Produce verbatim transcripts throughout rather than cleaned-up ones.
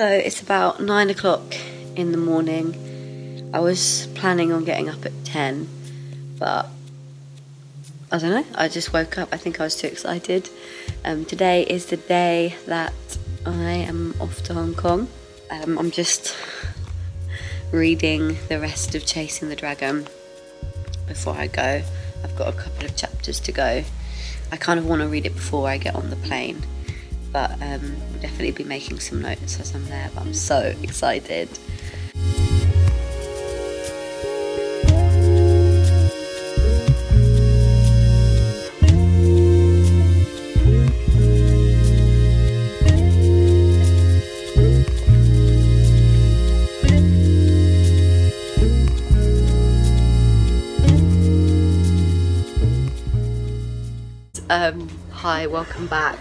So it's about nine o'clock in the morning. I was planning on getting up at ten, but I don't know, I just woke up. I think I was too excited. Um, today is the day that I am off to Hong Kong. Um, I'm just reading the rest of Chasing the Dragon before I go. I've got a couple of chapters to go. I kind of want to read it before I get on the plane. But um, I'll definitely be making some notes as I'm there, but I'm so excited. Um, hi, welcome back.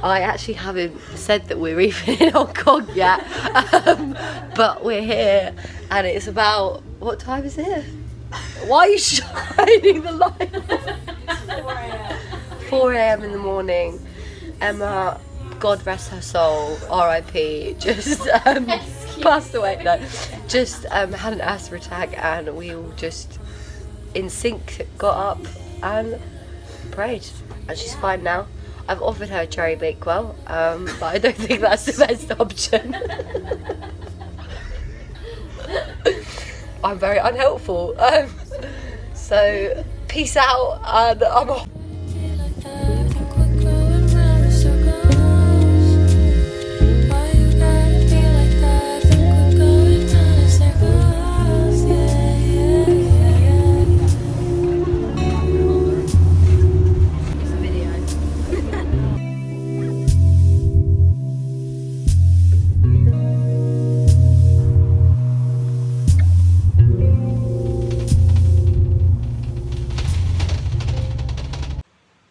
I actually haven't said that we're even in Hong Kong yet, um, but we're here, and it's about, what time is it? Why are you shining the light? four a m in the morning. Emma, God rest her soul, R I P, just um, passed away, no, just um, had an asthma attack, and we all just in sync got up and prayed, and she's fine now. I've offered her a cherry bakewell, um, but I don't think that's the best option. I'm very unhelpful. Um, so, peace out, and I'm off.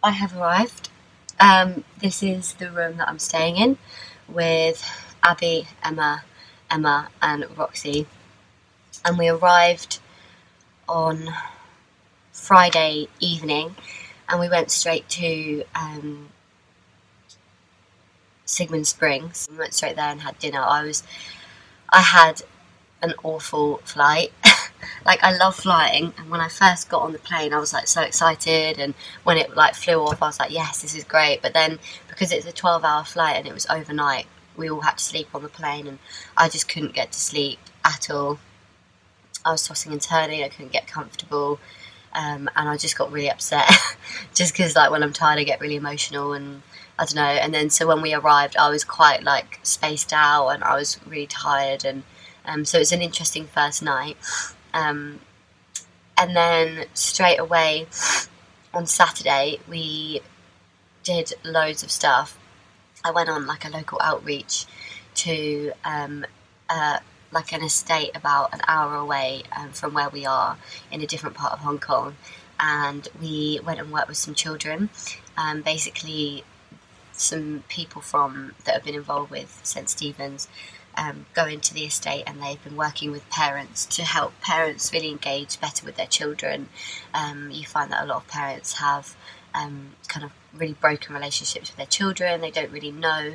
I have arrived. Um, this is the room that I'm staying in with Abby, Emma, Emma and Roxy, and we arrived on Friday evening, and we went straight to um, Sigmund Springs. We went straight there and had dinner. I was, I had an awful flight. Like, I love flying, and when I first got on the plane I was like so excited, and when it like flew off I was like, yes, this is great. But then because it's a twelve hour flight and it was overnight, we all had to sleep on the plane, and I just couldn't get to sleep at all. I was tossing and turning, I couldn't get comfortable, um, and I just got really upset just because like when I'm tired I get really emotional, and I don't know. And then so when we arrived I was quite like spaced out and I was really tired, and um, so it was an interesting first night. Um, and then straight away on Saturday we did loads of stuff. I went on like a local outreach to um, uh, like an estate about an hour away um, from where we are in a different part of Hong Kong, and we went and worked with some children, um, basically some people from that have been involved with Saint Stephen's. Um, go into the estate, and they've been working with parents to help parents really engage better with their children. Um, you find that a lot of parents have um, kind of really broken relationships with their children. They don't really know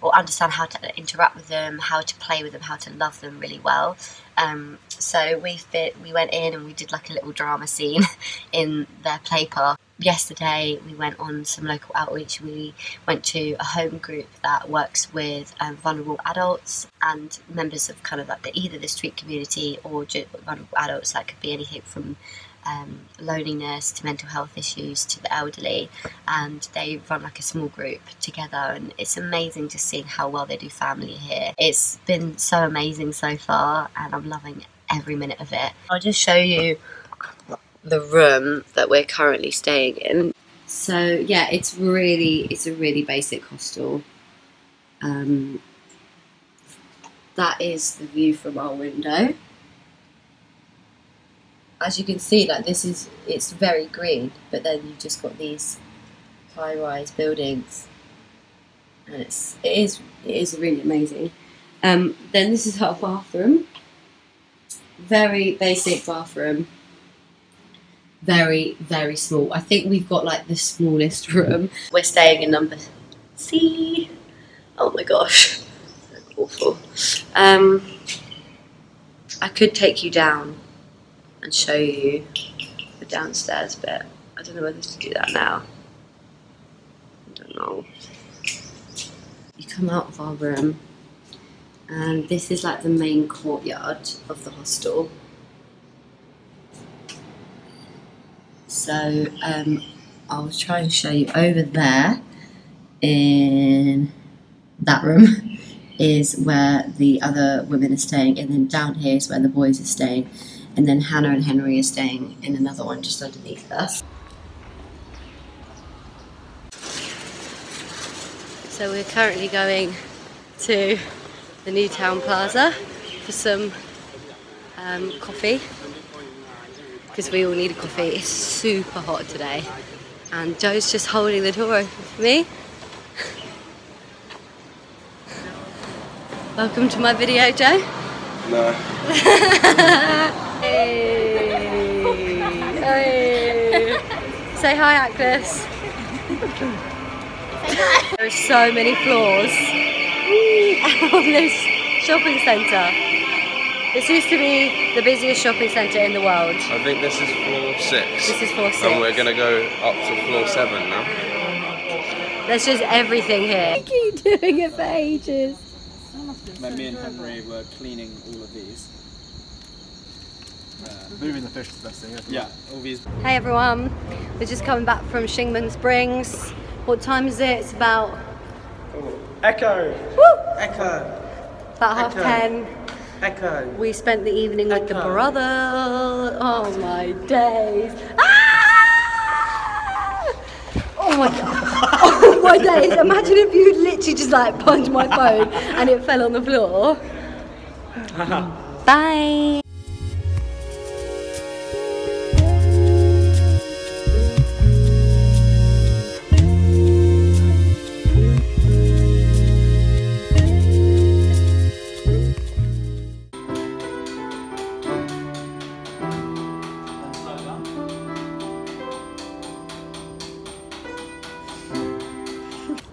or understand how to interact with them, how to play with them, how to love them really well. Um, so we fit, we went in and we did like a little drama scene in their play park. Yesterday we went on some local outreach. We went to a home group that works with um, vulnerable adults and members of kind of like the, either the street community or vulnerable adults. That could be anything from um, loneliness to mental health issues to the elderly, and they run like a small group together, and it's amazing just seeing how well they do family here. It's been so amazing so far, and I'm loving every minute of it. I'll just show you the room that we're currently staying in. So yeah, it's really, it's a really basic hostel. Um, that is the view from our window. As you can see, like this is, it's very green, but then you've just got these high-rise buildings, and it's, it is, it is really amazing. Um, then this is our bathroom. Very basic bathroom. Very, very small. I think we've got like the smallest room. We're staying in number C. Oh my gosh. awful. Um, I could take you down and show you the downstairs bit. I don't know whether to do that now. I don't know. You come out of our room, and this is like the main courtyard of the hostel. So um, I'll try and show you over there in that room is where the other women are staying, and then down here is where the boys are staying, and then Hannah and Henry are staying in another one just underneath us. So we're currently going to the New Town Plaza for some um, coffee, because we all need a coffee. It's super hot today, and Joe's just holding the door open for me. Welcome to my video, Joe. No. Hey. Hey. Say hi, Atlas. There are so many floors on this shopping centre. This used to be the busiest shopping centre in the world. I think this is floor six. This is floor six. And we're going to go up to floor seven now. There's just everything here. I keep doing it for ages. When me and Henry were cleaning all of these. Uh, moving the fish is the best thing ever. Yeah, all these. Hey everyone, we're just coming back from Shing Mun Springs. What time is it? It's about... Echo! Woo! Echo! About half Echo. ten. Echo. We spent the evening Echo. with the brother. Oh my days. Ah! Oh my god. Oh my days. Imagine if you literally just like punched my phone and it fell on the floor. Bye.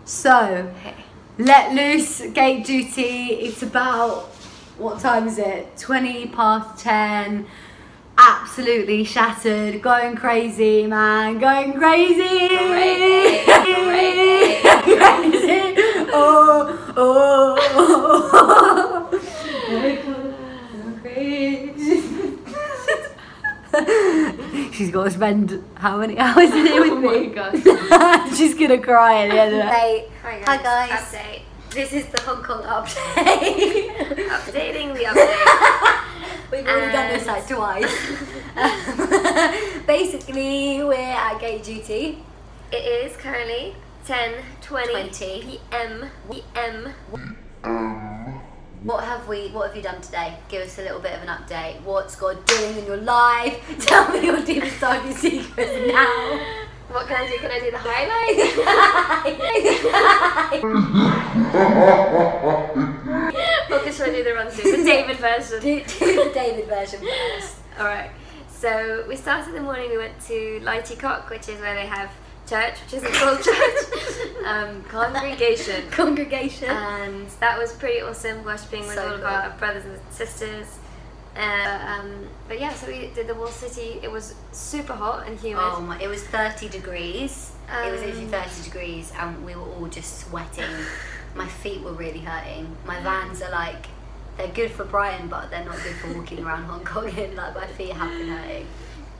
So, let loose, gate duty. It's about, what time is it? twenty past ten, absolutely shattered, going crazy, man, going crazy! Crazy! Crazy! Crazy! Oh, oh, oh, crazy. She's got to spend how many hours in here with me? Oh my gosh. She's gonna cry at the end of it. Hi guys. Update. This is the Hong Kong update. Updating the update. We've already and... done this like twice. um, basically, we're at gate duty. It is currently ten twenty p m What have we? What have you done today? Give us a little bit of an update. What's God doing in your life? Tell me your deepest, darkest secrets now. What can I do? Can I do the highlights? What can I do the run through? The David version. Do, do the David version first. Alright, so we started the morning, we went to Lai Chi Kok, which is where they have church, which isn't called church, um, congregation. Congregation. And that was pretty awesome, worshipping with so all cool. of our brothers and sisters. Uh, um, but yeah, so we did the wall city. It was super hot and humid. Oh my, it was thirty degrees. Um, it was literally thirty degrees and we were all just sweating. My feet were really hurting. My Vans are like, they're good for Brighton, but they're not good for walking around Hong Kong in. Like, my feet have been hurting.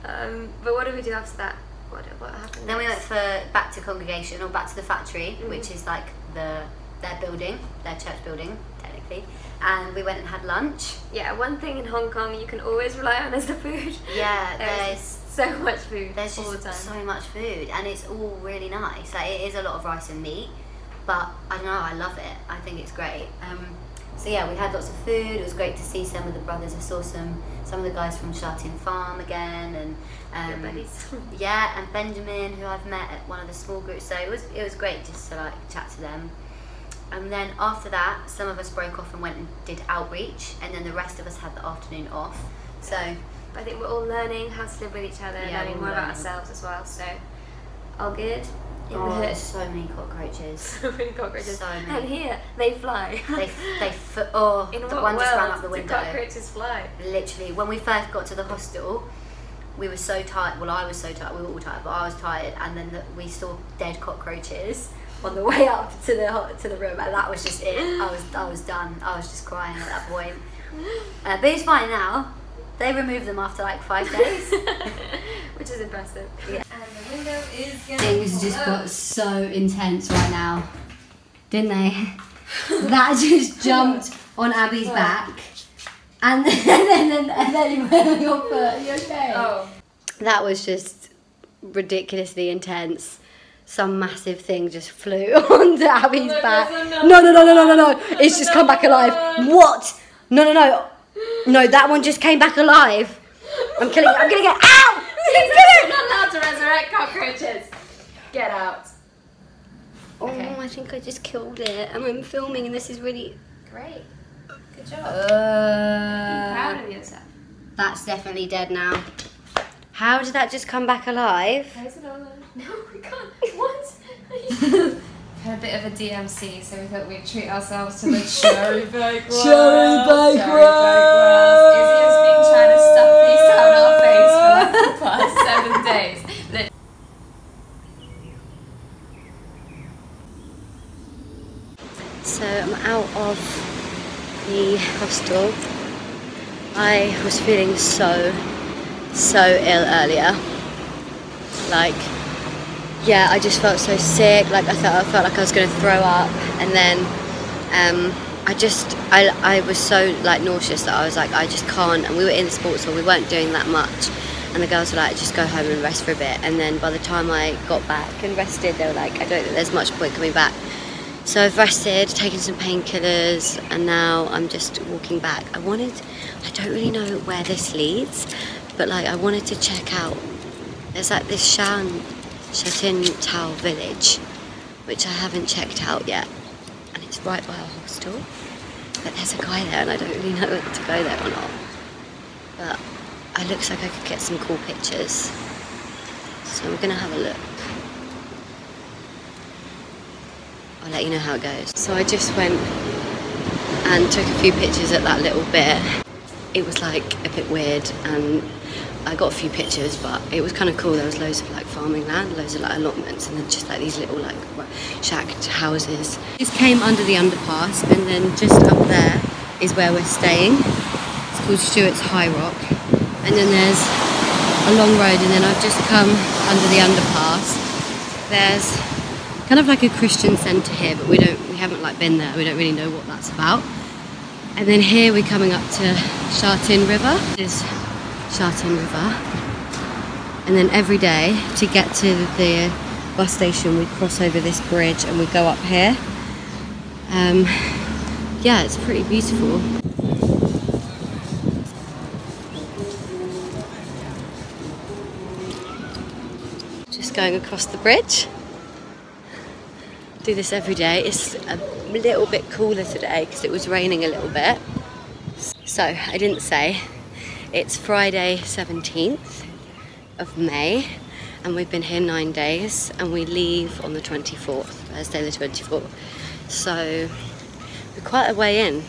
Um, but what did we do after that? What, what happened Then next? we went for back to congregation, or back to the factory, mm-hmm. which is like the their building, their church building, technically. And we went and had lunch. Yeah, one thing in Hong Kong you can always rely on is the food. Yeah, there's so much food. There's all just the time. so much food, and it's all really nice. Like, it is a lot of rice and meat, but I don't know, I love it. I think it's great. Um, so yeah, we had lots of food. It was great to see some of the brothers. I saw some some of the guys from Sha Tin Farm again, and um, your buddies. Yeah, and Benjamin, who I've met at one of the small groups. So it was it was great just to like chat to them. And then after that, some of us broke off and went and did outreach, and then the rest of us had the afternoon off. So I think we're all learning how to live with each other, yeah, learning more learning. about ourselves as well. So all good. Oh, there's so many cockroaches. So many cockroaches. So many. And here, they fly. they, they, oh, in the what one world just ran out the window. Cockroaches fly. Literally, when we first got to the hostel, we were so tired. Well, I was so tired. We were all tired, but I was tired. And then the, we saw dead cockroaches on the way up to the to the room, and that was just it. I was I was done. I was just crying at that point. Uh, but it's fine now. They removed them after like five days, which is impressive. Yeah. And the window is getting things just got so intense right now, didn't they? That just jumped on Abby's what? back, and then and then and then you went on your foot. You okay? Oh, that was just ridiculously intense. Some massive thing just flew onto Abby's no, back. No, no, no, no, no, no, no. It's just come back alive. What? No, no, no. No, that one just came back alive. I'm killing it. I'm going to get out. You're not allowed to resurrect cockroaches. Get out. Okay. Oh, I think I just killed it. And I'm filming and this is really... Great. Good job. Uh, I'm proud of yourself. That's definitely dead now. How did that just come back alive? Where's it all alive? No, we can't. What? Had a bit of a D M C, so we thought we'd treat ourselves to the cherry bake rolls. Cherry bake rolls. Izzy has been trying to stuff these down our face for like the past seven days. So I'm out of the hostel. I was feeling so, so ill earlier. Like. Yeah, I just felt so sick. Like I thought, I felt like I was going to throw up, and then um, I just, I, I was so like nauseous that I was like, I just can't. And we were in the sports hall, we weren't doing that much, and the girls were like, just go home and rest for a bit. And then by the time I got back and rested, they were like, I don't think there's much point coming back. So I've rested, taken some painkillers, and now I'm just walking back. I wanted, I don't really know where this leads, but like I wanted to check out. There's like this shan. Sha Tin Tao Village, which I haven't checked out yet, and it's right by our hostel, but there's a guy there and I don't really know whether to go there or not, but it looks like I could get some cool pictures, so we're gonna have a look. I'll let you know how it goes. So I just went and took a few pictures at that little bit. It was like a bit weird, and I got a few pictures, but it was kind of cool. There was loads of like farming land, loads of like allotments, and then just like these little like shacked houses. Just came under the underpass, and then just up there is where we're staying. It's called Stewart's High Rock, and then there's a long road, and then I've just come under the underpass. There's kind of like a Christian centre here, but we don't, we haven't like been there. We don't really know what that's about. And then here we're coming up to Sha Tin River. There's Sha Tin River, and then every day to get to the bus station we cross over this bridge and we go up here. Um, yeah, it's pretty beautiful. Just going across the bridge. Do this every day. It's a little bit cooler today because it was raining a little bit. So I didn't say. It's Friday seventeenth of May, and we've been here nine days, and we leave on the twenty-fourth, Thursday the twenty-fourth. So we're quite a way in.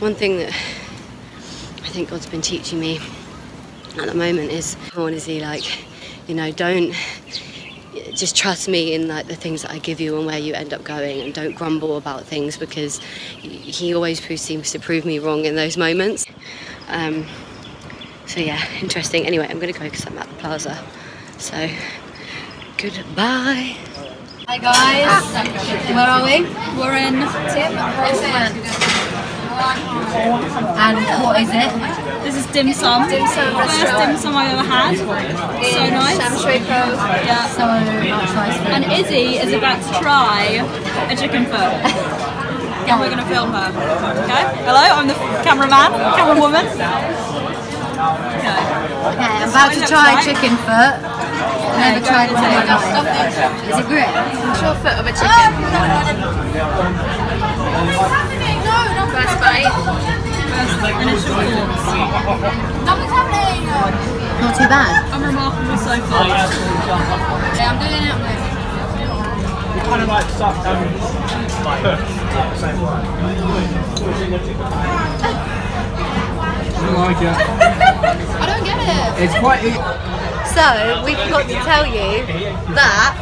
One thing that I think God's been teaching me at the moment is, honestly, like, you know, don't just trust me in like the things that I give you and where you end up going, and don't grumble about things, because He always seems to prove me wrong in those moments. Um, So yeah, interesting. Anyway, I'm gonna go because I'm at the plaza. So, goodbye. Hi guys, where are we? We're in Tim Hortons. And what is it? This is dim sum. Dim sum First dim sum I've ever had. It's so nice. Yeah. So nice. And Izzy is about to try a chicken foot. And we're gonna film her. Okay? Hello, I'm the cameraman, camerawoman. Okay, I'm about to try chicken foot. I've never tried one in my life. Is it great? Short foot of a chicken. First bite. First initial thoughts. Not too bad. I'm remarkable so far. Yeah, I'm doing it with kind of like stuff um, like the same way. I don't like it. I don't get it. It's quite. So we forgot to tell you that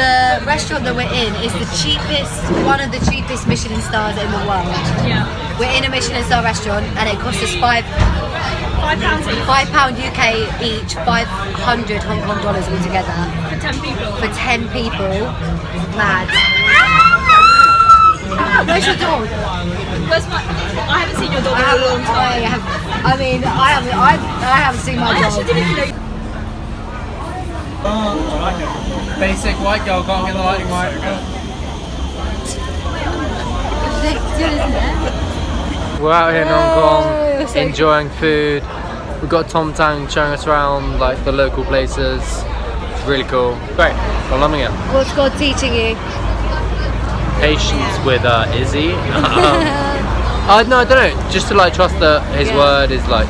the restaurant that we're in is the cheapest, one of the cheapest Michelin stars in the world. Yeah. We're in a Michelin star restaurant and it costs us five, five pounds each. Five pound U K each, five hundred Hong Kong dollars altogether. For ten people. For ten people. Mad. Where's your dog? Where's my? I haven't seen your dog in a long time. I, have, I mean, I haven't. I, I haven't seen my I dog. Actually didn't know. Oh, like it. Basic white girl, can't get the lighting right. We're out here in Hong Kong, so enjoying food. We've got Tom Tang showing us around like the local places. It's really cool. Great, I'm loving it. What's God teaching you? Patience with uh, Izzy. uh, no, I don't know. Just to like trust that his yeah. word is like,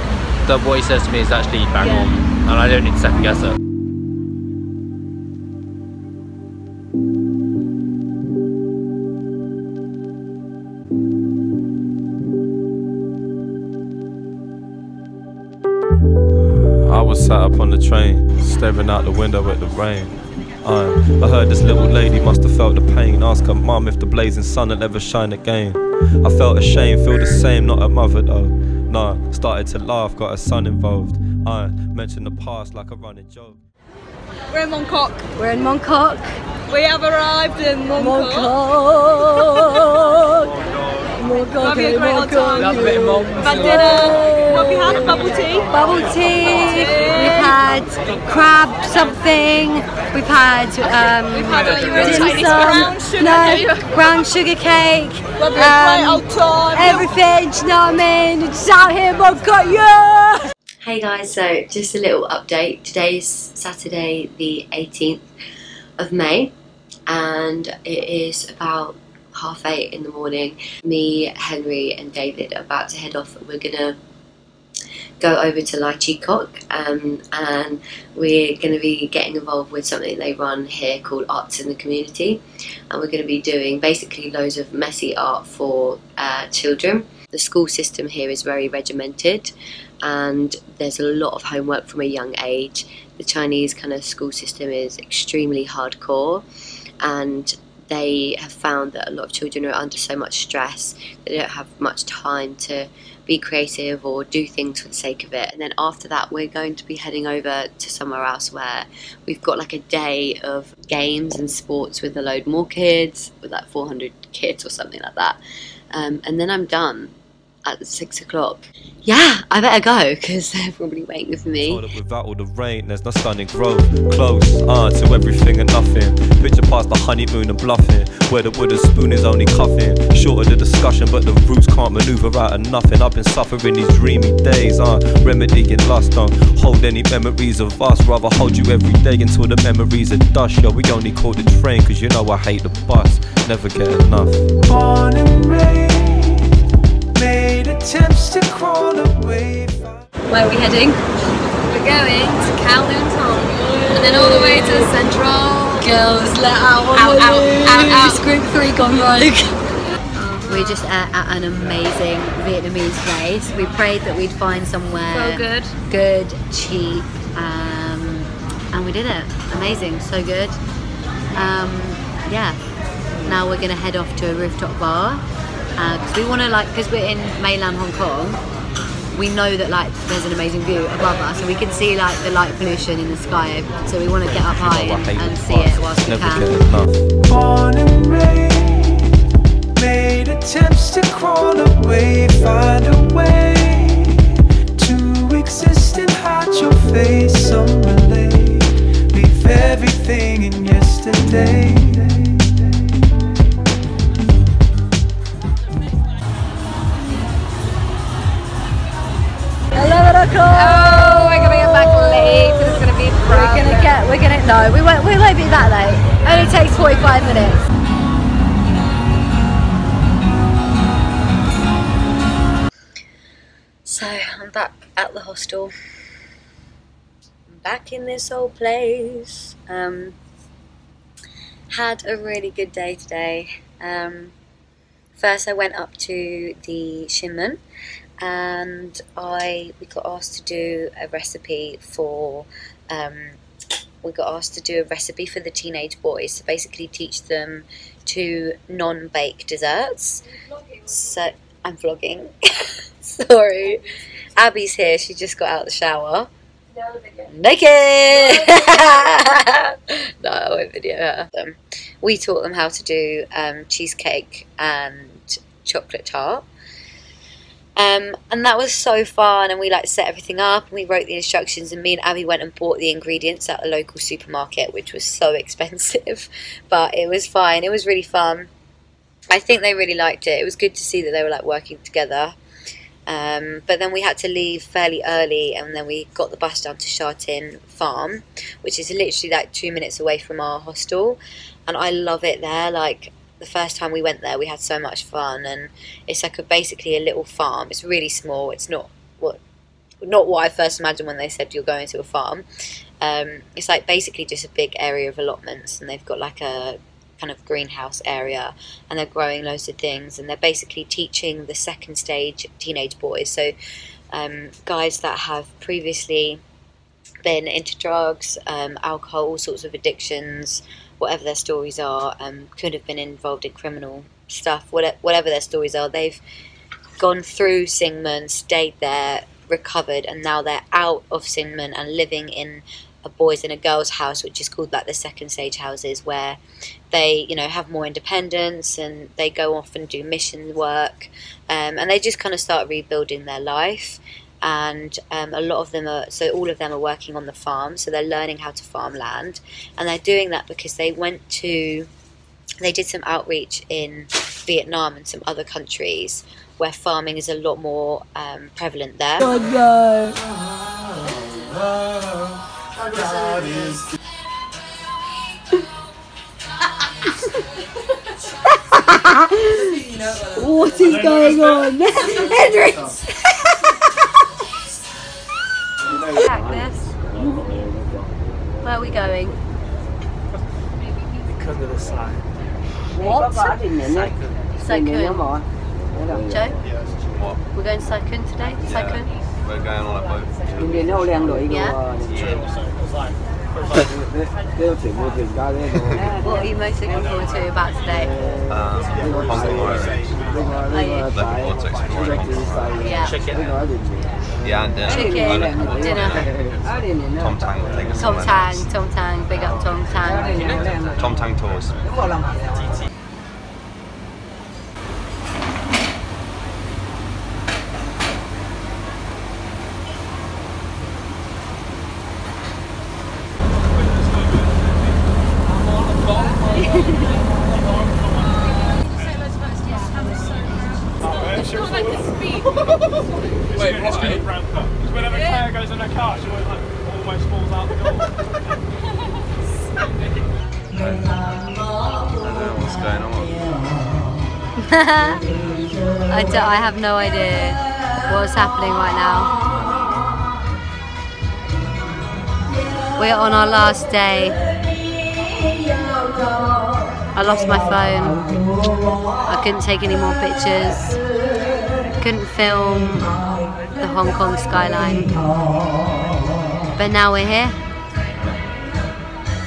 that what he says to me is actually bang yeah. on. And I don't need to second guess it. Up on the train, staring out the window at the rain. Um, I heard this little lady must have felt the pain. Ask her mum if the blazing sun had ever shine again. I felt ashamed, feel the same, not a mother though. No, started to laugh, got her son involved. I mentioned the past like a running joke. We're in Mong Kok. We're in Mong Kok. We have arrived in Mong Kok. Mong Kok. Mong Kok. Having a great old time. Love a bit of Mong. Had dinner. What have you had? Bubble tea. Bubble tea. We've had crab something, we've had, um, we've had dim sum, no, brown sugar cake, um, everything, you know what I mean, just out here, I've got you! Hey guys, so just a little update. Today is Saturday the eighteenth of May and it is about half eight in the morning. Me, Henry and David are about to head off and we're gonna go over to Lai Chi Kok um, and we're going to be getting involved with something they run here called Arts in the Community, and we're going to be doing basically loads of messy art for uh, children. The school system here is very regimented and there's a lot of homework from a young age. The Chinese kind of school system is extremely hardcore and they have found that a lot of children are under so much stress they don't have much time to be creative or do things for the sake of it. And then after that we're going to be heading over to somewhere else where we've got like a day of games and sports with a load more kids, with like four hundred kids or something like that, um, and then I'm done at six o'clock. Yeah, I better go because they're probably waiting for me. Without all the rain, there's no sun and growth. Close uh, to everything and nothing. Picture past the honeymoon and bluffing, where the wooden spoon is only cuffing. Short of the discussion, but the roots can't maneuver out of nothing. I've been suffering these dreamy days, uh, remedying lust. Don't hold any memories of us, rather hold you every day until the memories are dust. Yo, we only call the train because you know I hate the bus, never get enough. Morning rain. Made attempts to crawl away. Where are we heading? We're going to Kowloon Tong and then all the way to Central. Girls, let out one out, out, out, out, out. Group three gone rogue. We're just at, at an amazing Vietnamese place. We prayed that we'd find somewhere so good, good, cheap, um, and we did it. Amazing, so good. Um, yeah. Now we're gonna head off to a rooftop bar. Because uh, we want to like, because we're in mainland Hong Kong, we know that like there's an amazing view above us, so we can see like the light pollution in the sky. So we want to get up high and, and see it whilst we can. Morning rain, made attempts to crawl away, find a way to exist and hide your face. Some relate, leave everything in yesterday. Oh, we're gonna get back late because it's gonna be crowded. We're gonna get, we're gonna, no, we won't, we won't be that late. It only takes forty-five minutes. So, I'm back at the hostel. I'm back in this old place. Um, had a really good day today. Um, first I went up to the Shing Mun and I we got asked to do a recipe for um, we got asked to do a recipe for the teenage boys, so basically teach them to non-bake desserts. So I'm vlogging. Sorry. Abby's here, she just got out of the shower. Naked! No, I won't video her. Um, we taught them how to do um, cheesecake and chocolate tart. Um, and that was so fun, and we like set everything up and we wrote the instructions, and me and Abby went and bought the ingredients at a local supermarket, which was so expensive, but it was fine. It was really fun. I think they really liked it. It was good to see that they were like working together. Um, but then we had to leave fairly early, and then we got the bus down to Sha Tin Farm, which is literally like two minutes away from our hostel, and I love it there. Like the first time we went there we had so much fun, and it's like a basically a little farm. It's really small. It's not what not what I first imagined when they said you're going to a farm. Um, it's like basically just a big area of allotments, and they've got like a kind of greenhouse area, and they're growing loads of things, and they're basically teaching the second stage teenage boys, so um, guys that have previously been into drugs, um, alcohol, all sorts of addictions, whatever their stories are, um, could have been involved in criminal stuff, whatever their stories are, they've gone through Shing Mun, stayed there, recovered, and now they're out of Shing Mun and living in a boys and a girls house, which is called like the second stage houses, where they, you know, have more independence and they go off and do mission work, um, and they just kind of start rebuilding their life. And um, a lot of them are, so all of them are working on the farm, so they're learning how to farm land, and they're doing that because they went to, they did some outreach in Vietnam and some other countries where farming is a lot more um, prevalent there. Oh, God is good. What is going on? Hendrix! Pack this. Where are we going? Because of the sign. What? Sai Kung. Joe? We're going to Sai Kung today? Sai Kung? We're going on a boat. Yeah. What are you most looking forward to about today? Um, Hong Kong, are you? Looking forward to exploring Hong Kong. Yeah. Chicken. Yeah, and dinner. Chicken, dinner. Tom Tang will take us somewhere. Tom Tang, Tom Tang, big up Tom Tang. Tom Tang tours. I, don't, I have no idea what's happening right now. We're on our last day. I lost my phone. I couldn't take any more pictures. Couldn't film the Hong Kong skyline. But now we're here.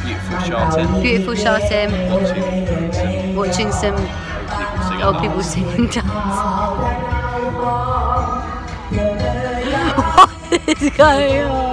Beautiful Sha Tin. Beautiful Sha Tin. Watching some old people singing dance. What is going on?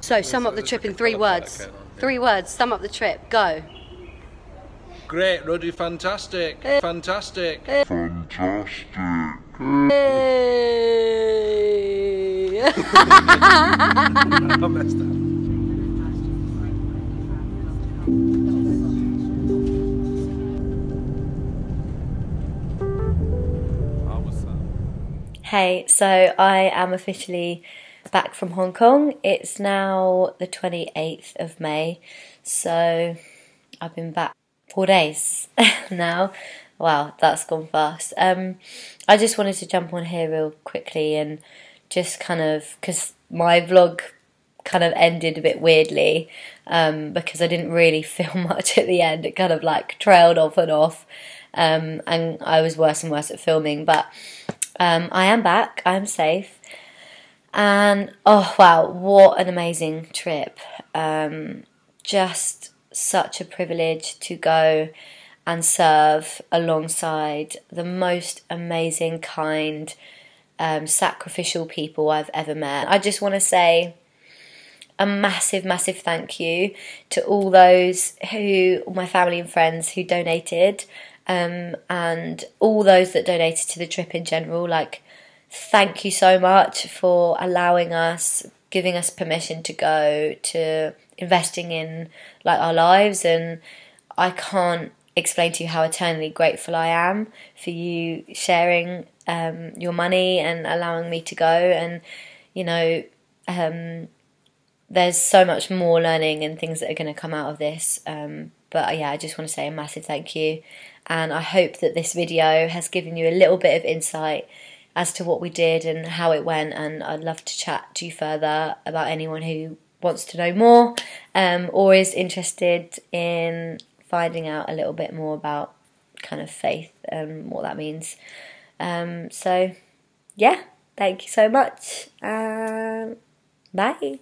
So sum up the trip in three words. Three words, sum up the trip, go. Great, Ruddy, fantastic, fantastic. Fantastic. Hey. I messed up. Hey, so I am officially back from Hong Kong. It's now the twenty-eighth of May, so I've been back four days now. Wow, that's gone fast. Um, I just wanted to jump on here real quickly and just kind of, because my vlog kind of ended a bit weirdly um, because I didn't really feel much at the end. It kind of like trailed off and off um, and I was worse and worse at filming, but um, I am back, I'm safe, and oh wow, what an amazing trip. Um, just such a privilege to go and serve alongside the most amazing, kind, um, sacrificial people I've ever met. I just want to say a massive, massive thank you to all those who, my family and friends who donated, um, and all those that donated to the trip in general. Like, thank you so much for allowing us, giving us permission to go, to investing in like our lives, and I can't explain to you how eternally grateful I am for you sharing um, your money and allowing me to go. And you know, um, there's so much more learning and things that are going to come out of this. Um, but yeah, I just want to say a massive thank you. And I hope that this video has given you a little bit of insight as to what we did and how it went. And I'd love to chat to you further about anyone who wants to know more um, or is interested in finding out a little bit more about kind of faith and what that means. Um, so yeah, thank you so much. Um, bye.